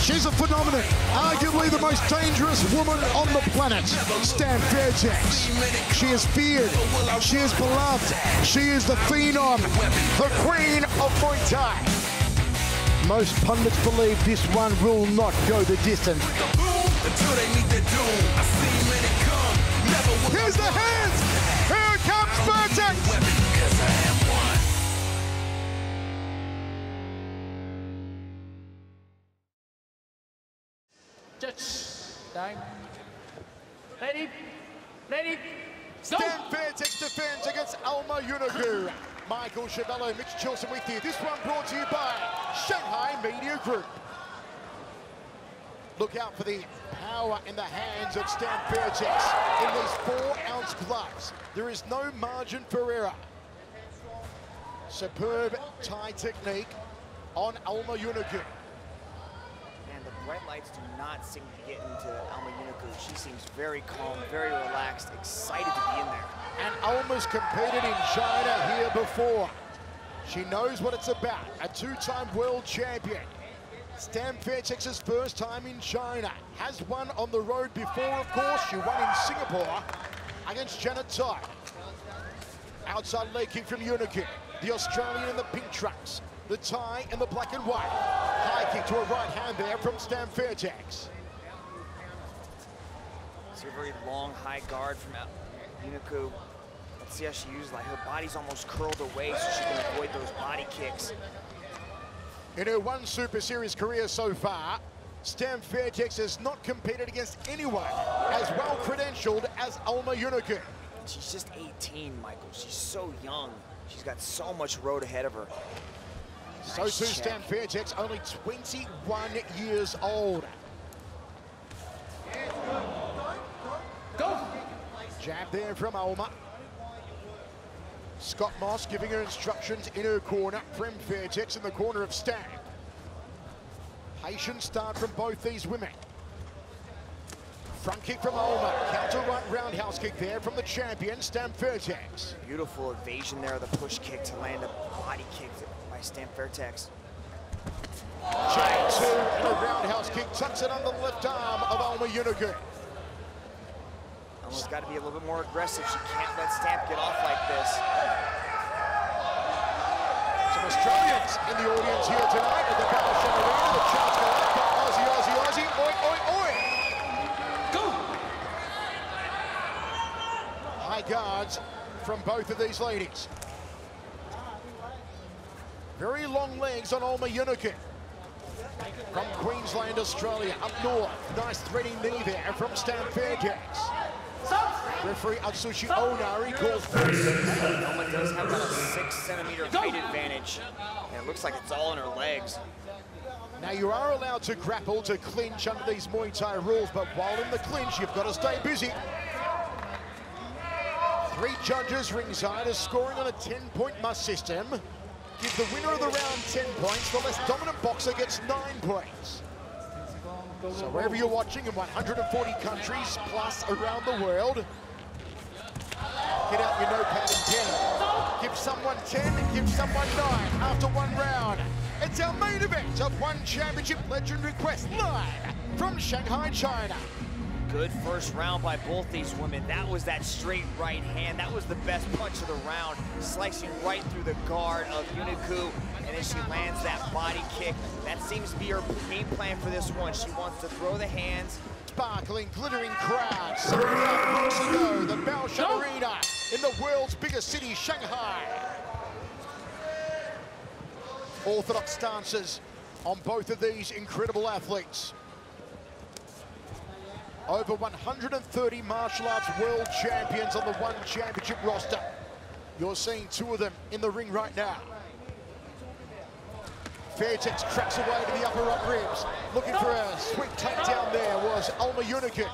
She's a phenomenon, arguably the most dangerous woman on the planet, Stamp Fairtex. She is feared, she is beloved, she is the phenom, the queen of Muay Thai. Most pundits believe this one will not go the distance. Here's the hands! Here comes Fairtex! Ready, Stamp Fairtex defends against Alma Juniku. Michael Schiavello, Mitch Chilson with you. This one brought to you by Shanghai Media Group. Look out for the power in the hands of Stamp Fairtex in these 4-ounce gloves. There is no margin for error. Superb Thai technique on Alma Juniku. Bright lights do not seem to get into Alma Juniku. She seems very calm, very relaxed, excited to be in there. And Alma's competed in China here before. She knows what it's about, a two-time world champion. Stamp Fairtex's first time in China. Has won on the road before, of course. She won in Singapore against Janet Tai. Outside leg kick from Juniku. The Australian in the pink trunks. The Thai in the black and white. High kick to a right hand there from Stamp Fairtex. It's a very long high guard from Juniku. Let's see how she uses that. Her body's almost curled away so she can avoid those body kicks. In her one Super Series career so far, Stamp Fairtex has not competed against anyone as well credentialed as Alma Juniku. She's just 18, Michael. She's so young. She's got so much road ahead of her. So too Stamp Fairtex, only 21 years old. Go! Jab there from Alma. Scott Moss giving her instructions in her corner. From Fairtex in the corner of Stamp. Patient start from both these women. Front kick from Alma, counter right roundhouse kick there from the champion, Stamp Fairtex. Beautiful evasion there, the push kick to land a body kick by Stamp Fairtex. Chain two and a roundhouse kick, tucks it on the left arm of Alma Juniku. Alma's got to be a little bit more aggressive. She can't let Stamp get off like this. Some Australians in the audience here tonight at the Baoshan Arena. The chance for that by Aussie, oi, oi, oi. High guards from both of these ladies. Very long legs on Alma Juniku. From Queensland, Australia, up north. Nice threading knee there from Stamp Fairtex. Referee Atsushi Onari calls for it. Alma does have about a 6-centimeter height advantage. And it looks like it's all in her legs. Now you are allowed to grapple, to clinch under these Muay Thai rules, but while in the clinch, you've got to stay busy. Three judges ringside are scoring on a 10-point must system. Give the winner of the round 10 points, the less dominant boxer gets 9 points. So wherever you're watching in 140 countries plus around the world, get out your notepad and pen. Give someone 10, give someone 9 after one round. It's our main event of ONE Championship Legendary Quest live from Shanghai, China. Good first round by both these women. That was that straight right hand. That was the best punch of the round, slicing right through the guard of Juniku, and then she lands that body kick. That seems to be her game plan for this one. She wants to throw the hands. Sparkling, glittering crowd. 7 months ago, the Baoshan Arena in the world's biggest city, Shanghai. Orthodox stances on both of these incredible athletes. Over 130 martial arts world champions on the ONE Championship roster. You're seeing two of them in the ring right now. Fairtex tracks away to the upper right ribs. Looking for a sweet takedown there was Alma Juniku.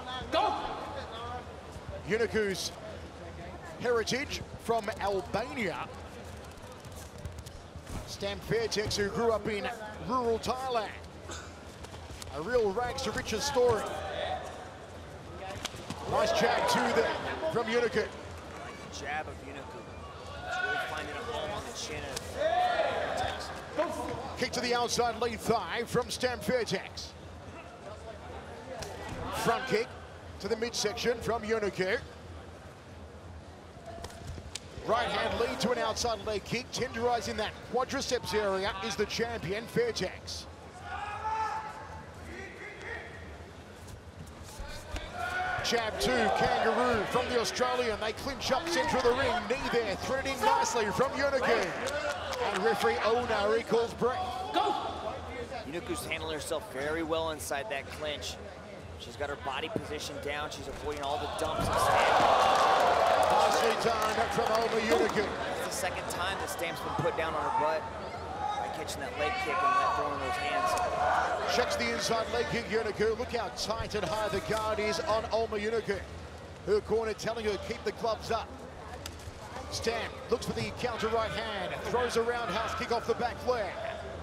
Juniku's heritage from Albania. Stamp Fairtex, who grew up in rural Thailand. A real rags to riches story. Nice jab too there from Juniku. Jab of Juniku. She's really finding a home on the chin of Fairtex. Kick to the outside lead thigh from Stamp Fairtex. front kick to the midsection from Juniku. Right hand lead to an outside leg kick, tenderizing that quadriceps area is the champion, Fairtex. Jab two, kangaroo from the Australian. They clinch up center of the ring, knee there, threading nicely from Juniku. And referee Onari calls break. Go! Yuniku's handling herself very well inside that clinch. She's got her body position down. She's avoiding all the dumps and stamps. Nicely done from Alma Juniku. That's the second time the stamp's been put down on her butt by catching that leg kick and that throwing those hands. Checks the inside leg kick, Juniku. Look how tight and high the guard is on Alma Juniku. Her corner telling her to keep the gloves up. Stamp looks for the counter right hand, throws a roundhouse kick off the back leg.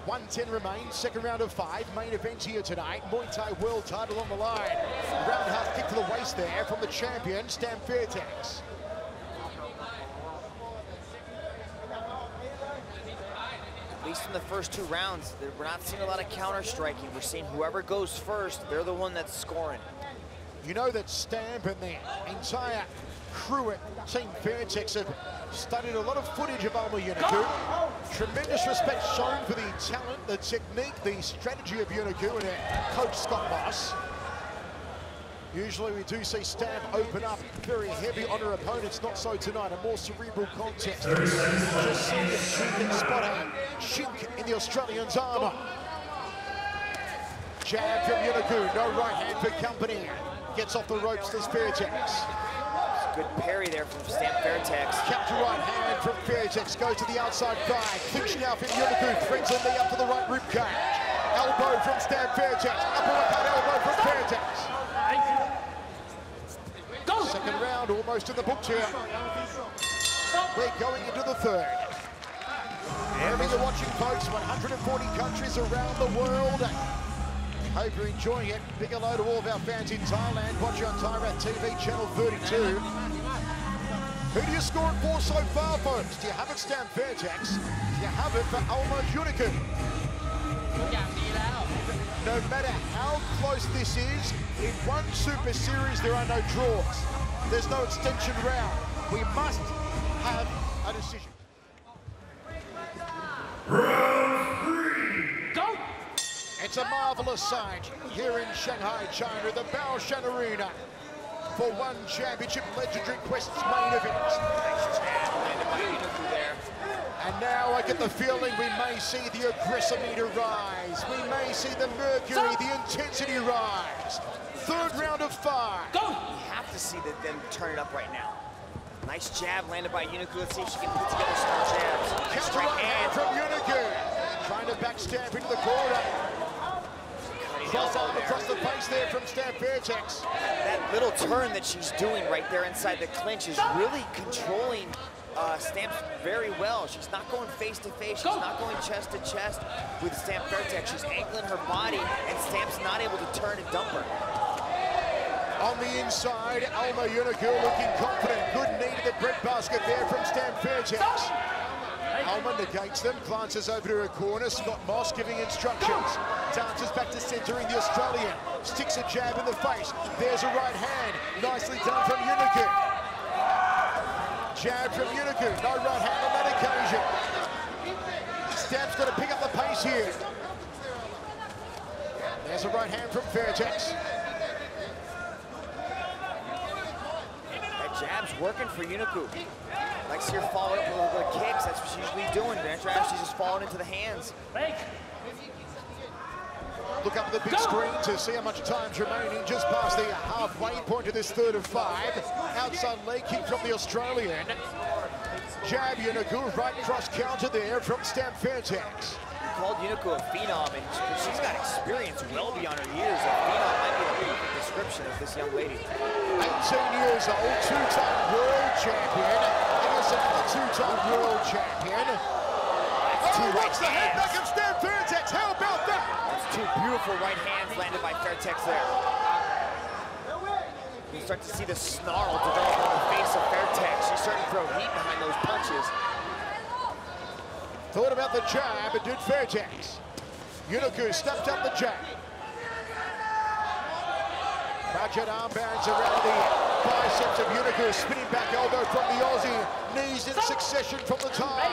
1:10 remains, second round of 5, main event here tonight. Muay Thai world title on the line. Roundhouse kick to the waist there from the champion, Stamp Fairtex. At least in the first two rounds, we're not seeing a lot of counter-striking. We're seeing whoever goes first, they're the one that's scoring. You know that Stamp and the entire crew at Team Fairtex have studied a lot of footage of Alma Juniku. Tremendous respect shown for the talent, the technique, the strategy of Juniku and her coach Scott Moss. Usually we do see Stamp open up very heavy on her opponents, not so tonight, a more cerebral contest. Just see if she can spot a chink in the Australian's armor. Jab from Juniku, no right hand for company. Gets off the ropes to Fairtex. Good parry there from Stamp Fairtex. Capture right hand from Fairtex, goes to the outside guy. Clinch now from Juniku, threads a knee up to the right ribcage. Elbow from Stamp Fairtex, uppercut elbow from Fairtex. Second round almost in the books here. We're going into the third. Wherever you're watching, folks, 140 countries around the world. Hope you're enjoying it. Big hello to all of our fans in Thailand. Watch on Thairat TV channel 32. Who do you score it for so far, folks? Do you have it, Stamp Fairtex? Do you have it for Alma Juniku? No matter how close this is, in one Super Series there are no draws. There's no extension round. We must have a decision. Round three. Go! It's a marvelous sight here in Shanghai, China, the Baoshan Arena for ONE Championship Legendary Quest's main event. And now I get the feeling we may see the aggressor meter rise. We may see the mercury, the intensity rise. Third round of 5. Go! We have to see them turn it up right now. Nice jab landed by Juniku. Let's see if she can put together some jabs. Counter right hand from Juniku. Trying to backstamp into the corner. Cross arm across the face there from Stamp Fairtex. That little turn that she's doing right there inside the clinch is really controlling Stamp very well. She's not going face to face. She's not going chest to chest with Stamp Fairtex. She's angling her body, and Stamp's not able to turn and dump her. On the inside, Alma Juniku looking confident. Good knee to the breadbasket there from Stamp Fairtex. Alma negates them, glances over to her corner. Scott Moss giving instructions. Dances back to centering the Australian. Sticks a jab in the face. There's a right hand. Nicely done from Juniku. Jab from Juniku, no right hand on that occasion. Stamp's got to pick up the pace here. There's a right hand from Fairtex. That jab's working for Juniku. Likes her following up with a little bit of kicks. That's what she's usually doing. After that, she's just falling into the hands. Look up at the big screen to see how much time's remaining. Just past the halfway point of this third of 5. Outside leg kick from the Australian. Jab Juniku, right cross counter there from Stamp Fairtex. You called Juniku a phenom, and she's got experience well beyond her years. A phenom might be the perfect description of this young lady. 18 years old, two-time world champion. I guess another two-time world champion. Watch the head back of Stamp Fairtex. How about that? Two beautiful right hands landed by Fairtex there. You start to see the snarl develop on the face of Fairtex. She's starting to throw heat behind those punches. Thought about the jab, but did Fairtex. Juniku stepped up the jab. Ratchet armbands around the biceps of Juniku. Spinning back elbow from the Aussie. Knees in succession from the Thai.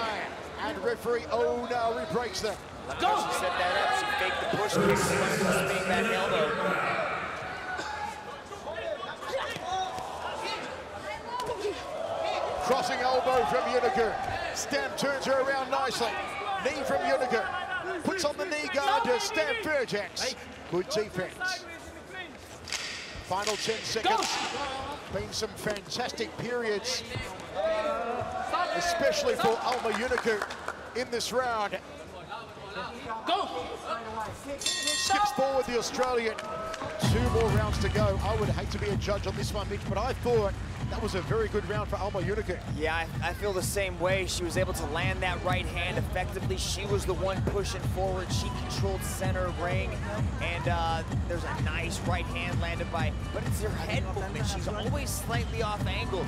And referee Onari breaks them. Go! She set that up. She faked the push kick. She wanted to spin that elbow. Crossing elbow from Juniku. Stamp turns her around nicely. Knee from Juniku. Puts on the knee guard to Stamp Fairtex. Good defense. Final 10 seconds. Been some fantastic periods, especially for Alma Juniku in this round. Go! Skips forward the Australian. Two more rounds to go. I would hate to be a judge on this one, Mitch, but I thought that was a very good round for Alma Juniku. Yeah, I feel the same way. She was able to land that right hand effectively. She was the one pushing forward. She controlled center ring, and there's a nice right hand landed by, but it's her head movement. She's always slightly off angle.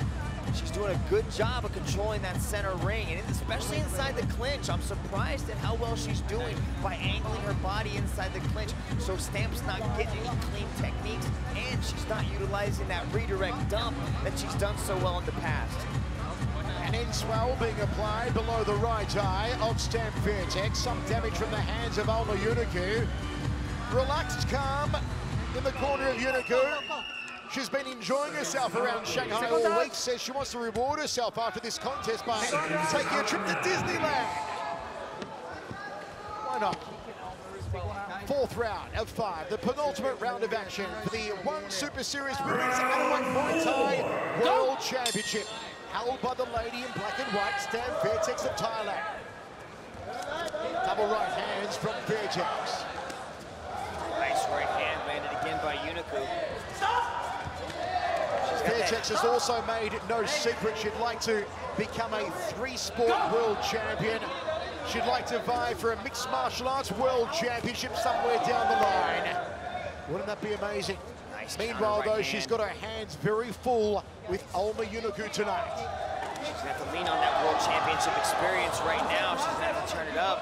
She's doing a good job of controlling that center ring, and especially inside the clinch. I'm surprised at how well she's doing by angling her body inside the clinch. So Stamp's not getting any clean techniques, and she's not utilizing that redirect dump that she's done so well in the past. An in-swell being applied below the right eye of Stamp Fairtex. Some damage from the hands of Alma Juniku. Relaxed, calm in the corner of Juniku. She's been enjoying herself around Shanghai all week, says she wants to reward herself after this contest by taking a trip to Disneyland. Why not? Fourth round of 5, the penultimate round of action for the ONE Super Series Women's Heavyweight Muay Thai World Championship, held by the lady in black and white, Stamp Fairtex of Thailand. Double right hands from Fairtex. Nice right hand landed again by Juniku. Fairtex has also made no secret she'd like to become a three-sport world champion. She'd like to vie for a mixed martial arts world championship somewhere down the line. Wouldn't that be amazing? Nice. Meanwhile, though, she's got her hands very full with Alma Juniku tonight. She's going to have to lean on that world championship experience right now. She's going to have to turn it up.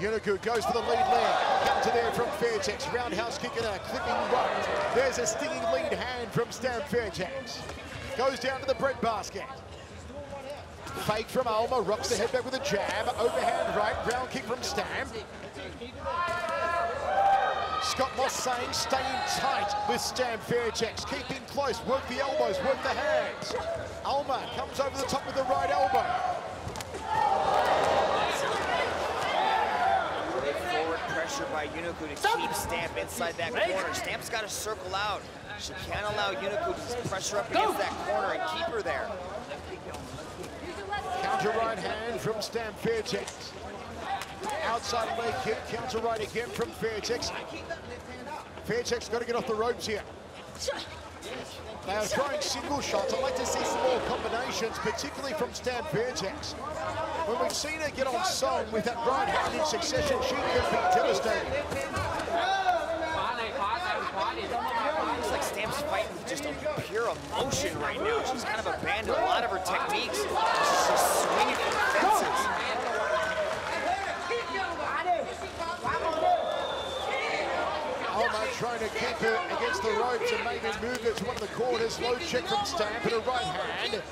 Juniku goes for the lead leg. Come to there from Fairtex. Roundhouse kick and a clipping right. There's a stinging lead hand from Stamp Fairtex. Goes down to the bread basket. Fake from Alma. Rocks the head back with a jab. Overhand right. Round kick from Stamp. Scott Moss saying staying tight with Stamp Fairtex. Keeping close. Work the elbows. Work the hands. Alma comes over the top with the right elbow. Pressure by Juniku to keep Stamp inside that corner. Stamp's got to circle out. She can't allow Juniku to pressure up against that corner and keep her there. Counter right hand from Stamp Fairtex. Outside leg kick, counter right again from Fairtex. Fairtex got to get off the ropes here. They are throwing single shots. I'd like to see some more combinations, particularly from Stamp Fairtex. When we've seen her get on song with that right hand in succession, she can be devastating. It's like Stamp's fighting with just a pure emotion right now. She's kind of abandoned a lot of her techniques. She's just swinging for the fences. Alma trying to keep her against the ropes and maybe move her to one of the corners. Low check from Stamp and a right hand.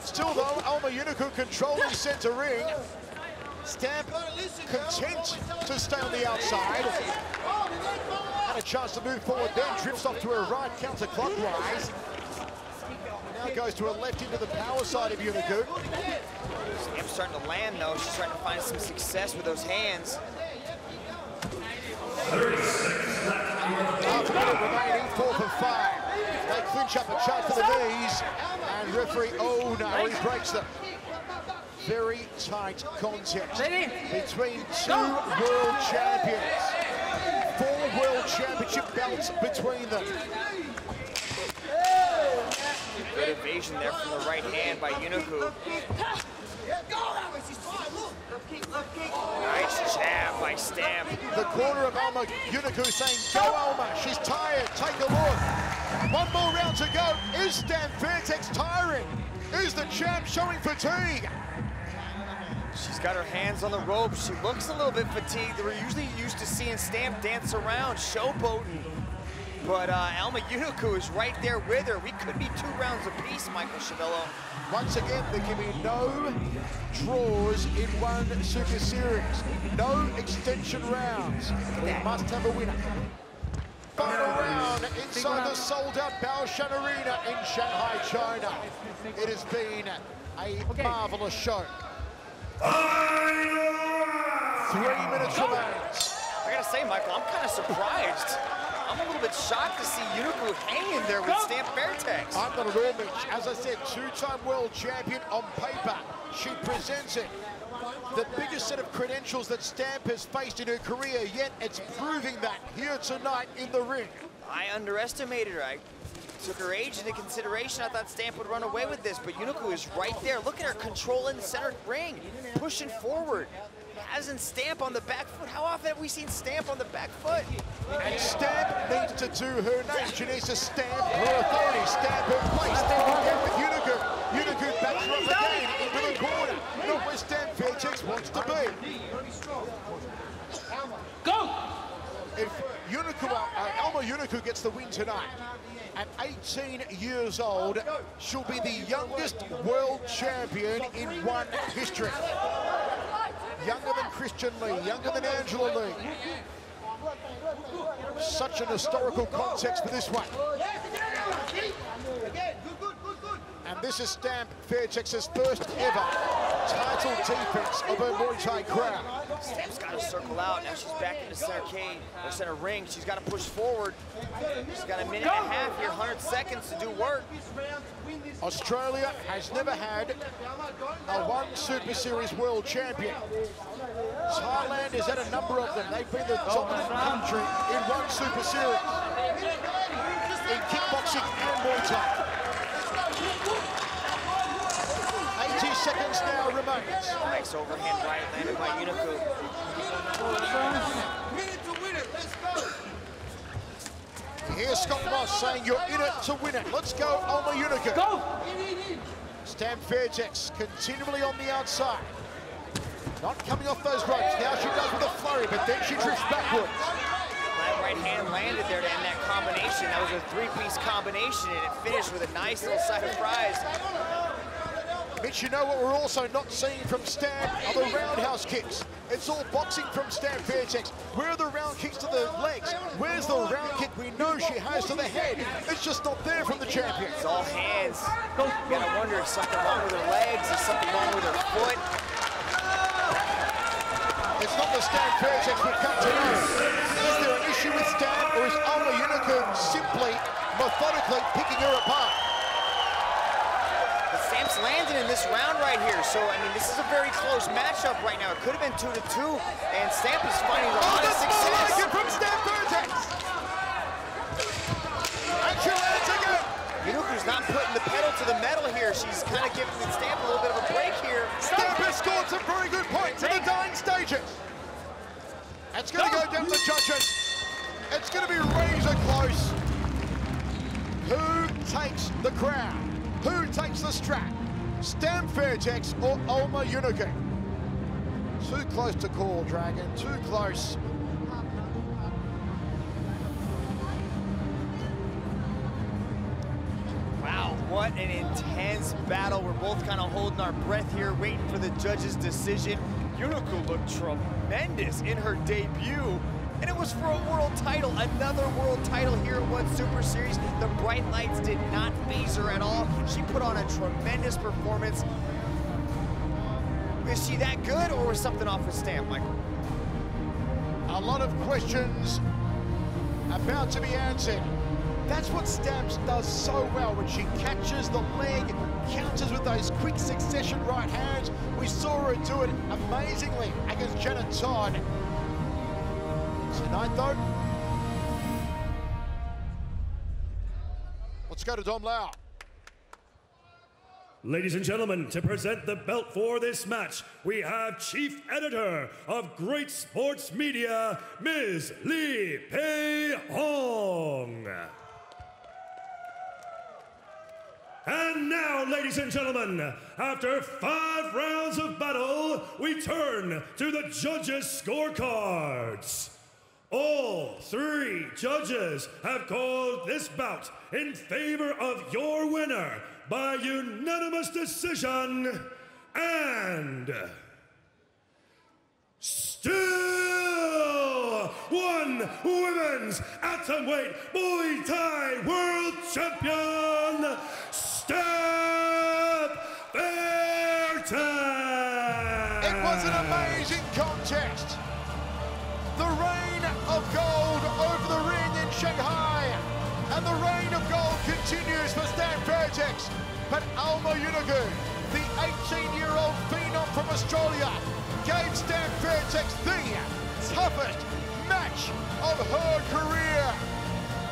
Still though, Alma Juniku controlling center ring. Stamp content to stay on the outside. Had a chance to move forward then, drifts off to her right counterclockwise. Now goes to her left into the power side of Juniku. Stamp's starting to land though, she's trying to find some success with those hands. 36 left. Half a minute remaining, 4 for 5. They clinch up a chance for the knees, and referee Onari breaks them. Very tight contest between two world champions. 4 world championship belts between them. Good evasion there from the right hand by Juniku. Nice jab by Stamp. The corner of Alma Juniku saying, go Alma, she's tired, take a look. One more round to go. Is Stamp Fairtex tiring? Is the champ showing fatigue? She's She's got her hands on the rope. She looks a little bit fatigued. We're usually used to seeing Stamp dance around, showboating. But Alma Juniku is right there with her. We could be 2 rounds apiece, Michael Schiavello. Once again, there can be no draws in ONE Super Series. No extension rounds. We must have a winner. Final round inside the sold-out Baoshan Arena in Shanghai, China. It has been a marvelous show. 3 minutes remains. I gotta say, Michael, I'm kind of surprised. I'm a little bit shocked to see Juniku hanging there with Stamp Fairtex. I'm not at all, Mitch. As I said, 2-time world champion on paper. She presents it. The biggest set of credentials that Stamp has faced in her career, yet it's proving that here tonight in the ring. I underestimated her. I took her age into consideration. I thought Stamp would run away with this, but Juniku is right there. Look at her controlling the center ring, pushing forward. Hasn't Stamp on the back foot. How often have we seen Stamp on the back foot? And Stamp needs to do her name. She needs to stamp her authority, stamp her place. Stamp again with Juniku. Juniku backs her up again into the corner. Not where Stamp Fairtex wants to be. Go! If Juniku, Alma Juniku gets the win tonight, at 18 years old, she'll be the youngest world champion in ONE history. Younger than Christian Lee, younger than Angela Lee. Such an historical context for this one. And this is Stamp Fairtex's first ever title defense of her Muay Thai crown. Stamp's got to circle out. Now she's back in the center cage, or center ring. She's got to push forward. She's got 1.5 minutes here, 100 seconds to do work. Australia has never had a ONE Super Series world champion. Thailand has had a number of them. They've been the dominant country in ONE Super Series, in kickboxing and Muay Thai. 80 seconds now remains. Nice overhand right landed by Juniku. Minute to win it, let's go. Here's Scott Moss saying you're in it to win it. Let's go, Alma Juniku. Go! Stamp Fairtex continually on the outside. Not coming off those ropes. Now she does with a flurry, but then she drifts backwards. That right hand landed there to end that combination. That was a 3-piece combination, and it finished with a nice little side of fries. Mitch, you know what we're also not seeing from Stamp are the roundhouse kicks. It's all boxing from Stamp Fairtex. Where are the round kicks to the legs? Where's the round kick we know she has to the head? It's just not there from the champion. It's all hands. You gotta wonder if something wrong with her legs, is something wrong with her foot. It's not the Stamp Fairtex we've come to know. Is there an issue with Stamp, or is Alma Juniku simply, methodically picking her apart? Stamp's landed in this round right here, so I mean this is a very close matchup right now. It could have been 2-2, and Stamp is finding a lot of success. From Stamp Fairtex. And she lands again. Juniku's not putting the pedal to the metal here. She's kind of giving Stamp a little bit of a break here. Stamp has scored some very good points in the dying stages. It's going to go down to judges. It's going to be razor close. Who takes the crown? Who takes the strap? Stamp Fairtex or Alma Juniku? Too close to call, Dragon, too close. Wow, what an intense battle. We're both kind of holding our breath here, waiting for the judges' decision. Juniku looked tremendous in her debut. And it was for a world title, another world title here at ONE Super Series. The bright lights did not faze her at all. She put on a tremendous performance. Is she that good, or was something off with Stamp, Michael? A lot of questions about to be answered. That's what Stamp does so well. When she catches the leg, counters with those quick succession right hands. We saw her do it amazingly against Janet Tai. Tonight, though, let's go to Dom Lau. Ladies and gentlemen, to present the belt for this match, we have Chief Editor of Great Sports Media, Ms. Lee Pei Hong. And now, ladies and gentlemen, after 5 rounds of battle, Now we turn to the judges' scorecards. All three judges have called this bout in favor of your winner by unanimous decision and still ONE Women's Atomweight Muay Thai World Champion, Stamp Fairtex. It was an amazing contest. The reign of gold over the ring in Shanghai, and the reign of gold continues for Stamp Fairtex. But Alma Juniku, the 18-year-old phenom from Australia, gave Stamp Fairtex the toughest match of her career.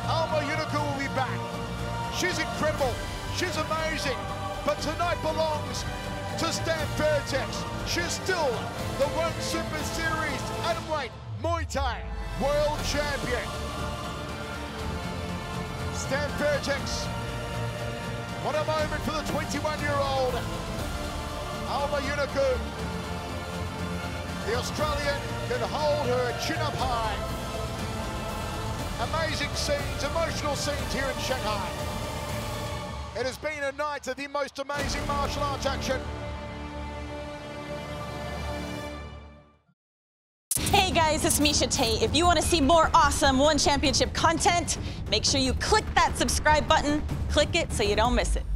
Alma Juniku will be back. She's incredible, she's amazing, but tonight belongs to Stamp Fairtex. She's still the ONE Super Series Atomweight Muay Thai World Champion. Stamp Fairtex, what a moment for the 21-year-old. Alma Juniku, the Australian, can hold her chin up high. Amazing scenes, emotional scenes here in Shanghai. It has been a night of the most amazing martial arts action. Hey guys, it's Misha Tate. If you want to see more awesome ONE Championship content, make sure you click that subscribe button. Click it so you don't miss it.